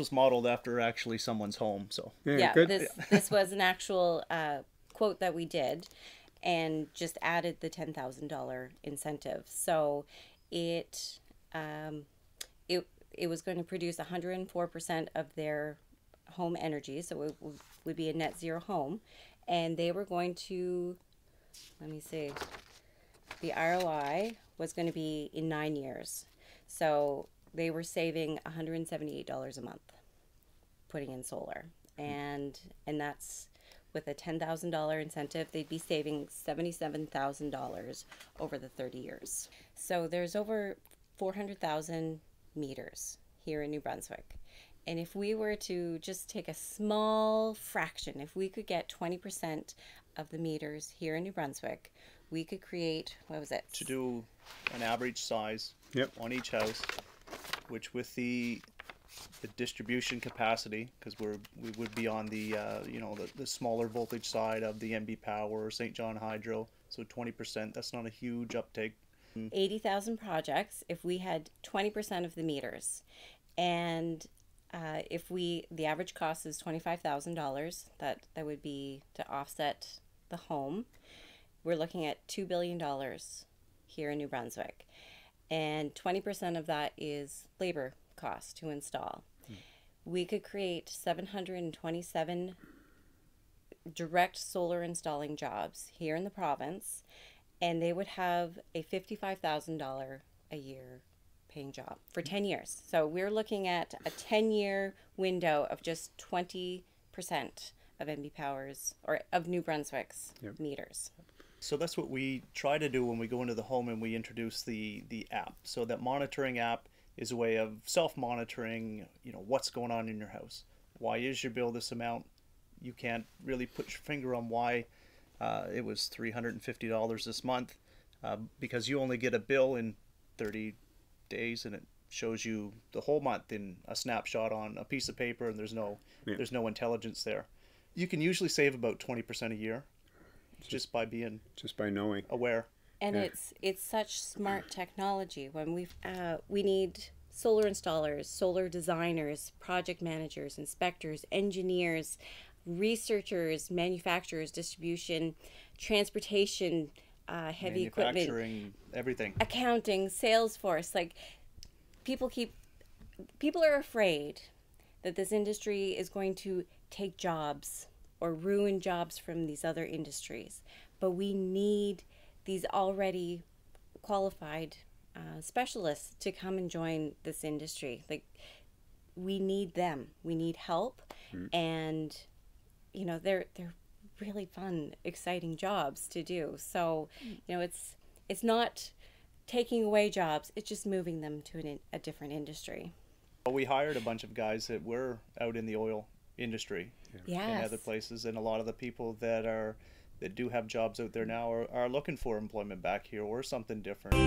was modeled after actually someone's home. So yeah, this was an actual quote that we did, and just added the $10,000 incentive. So it it was going to produce 104% of their home energy, so it would be a net zero home, and they were going to, let me see, the ROI was going to be in 9 years. So they were saving $178 a month putting in solar, and that's with a $10,000 incentive. They'd be saving $77,000 over the 30 years. So there's over 400,000 meters here in New Brunswick. And if we were to just take a small fraction, if we could get 20% of the meters here in New Brunswick, we could create, what was it? To do an average size on each house, which with the distribution capacity, because we would be on the you know, the smaller voltage side of the NB Power or St. John Hydro, so 20%, that's not a huge uptake. 80,000 projects if we had 20% of the meters, and if we, the average cost is $25,000, that would be to offset the home. We're looking at $2 billion here in New Brunswick, and 20% of that is labor cost to install. We could create 727 direct solar installing jobs here in the province, and they would have a $55,000 a year paying job for 10 years. So we're looking at a 10-year window of just 20% of NB Power's, or of New Brunswick's meters. So that's what we try to do when we go into the home and we introduce the app. So that monitoring app is a way of self-monitoring, you know, what's going on in your house. Why is your bill this amount? You can't really put your finger on why it was $350 this month, because you only get a bill in 30 days and it shows you the whole month in a snapshot on a piece of paper, and there's no there's no intelligence there. You can usually save about 20% a year just by being knowing, aware. And it's such smart technology. When we've we need solar installers, solar designers, project managers, inspectors, engineers, researchers, manufacturers, distribution, transportation, heavy equipment, everything, accounting, sales force. Like, people are afraid that this industry is going to take jobs or ruin jobs from these other industries, but we need these already qualified specialists to come and join this industry. Like, we need them. We need help, and you know, they're really fun, exciting jobs to do. So, you know, it's not taking away jobs, it's just moving them to a different industry. Well, we hired a bunch of guys that were out in the oil industry and other places, and a lot of the people that are do have jobs out there now are looking for employment back here or something different.